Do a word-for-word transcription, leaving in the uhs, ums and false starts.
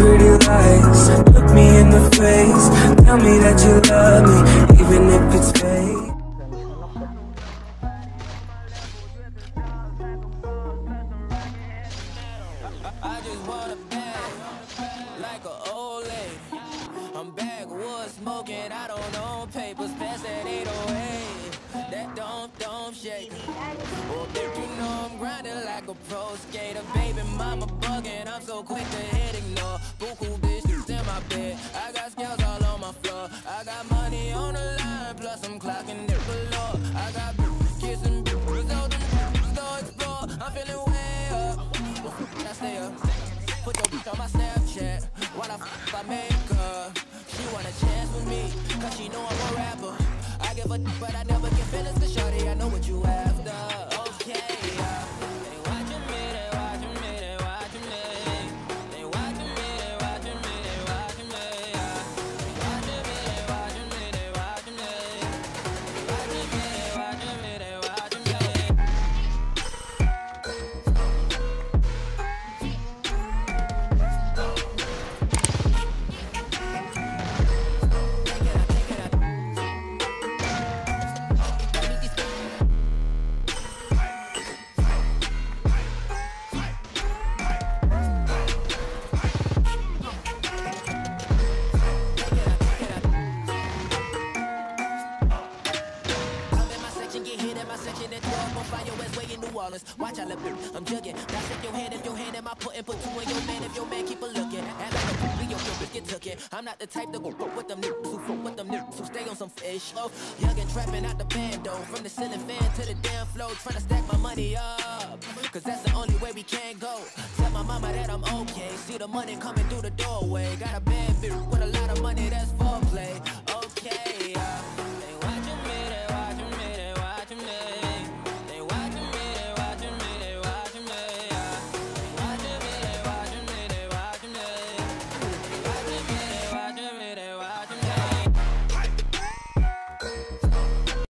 pretty lies. Look me in the face, tell me that you love me, even if it's fake. I just want a bag, like an old lady. I'm backwoods smoking, I don't own papers, pass that eight oh eight. That don't, don't shake. Well, if you know I'm grinding like a pro skater. Baby mama bugging, I'm so quick to hit ignore. Buku bitches in my bed, I got scales all on my floor. I got money on the line, plus I'm clocking it below. I got bitches kissing bitches, all them bitches go explore. I'm feeling way up, I stay up. Put your bitch on my Snapchat, while I f*** I make her. She want a chance with me, cause she know I'm a rapper. I give a d***, but I never get feelings to shorty, I know what you after. Watch out, I'm jugging. Now stick your hand if your hand in my putting. Put two in your man if your man keep a looking. And like a booty, your bitch get took it. I'm not the type to go fuck with them niggas who fuck with them niggas who stay on some fish. Oh, young and trapping out the band though. From the ceiling fan to the damn floor, trying to stack my money up. Cause that's the only way we can go. Tell my mama that I'm okay. See the money coming through the doorway. Got a band.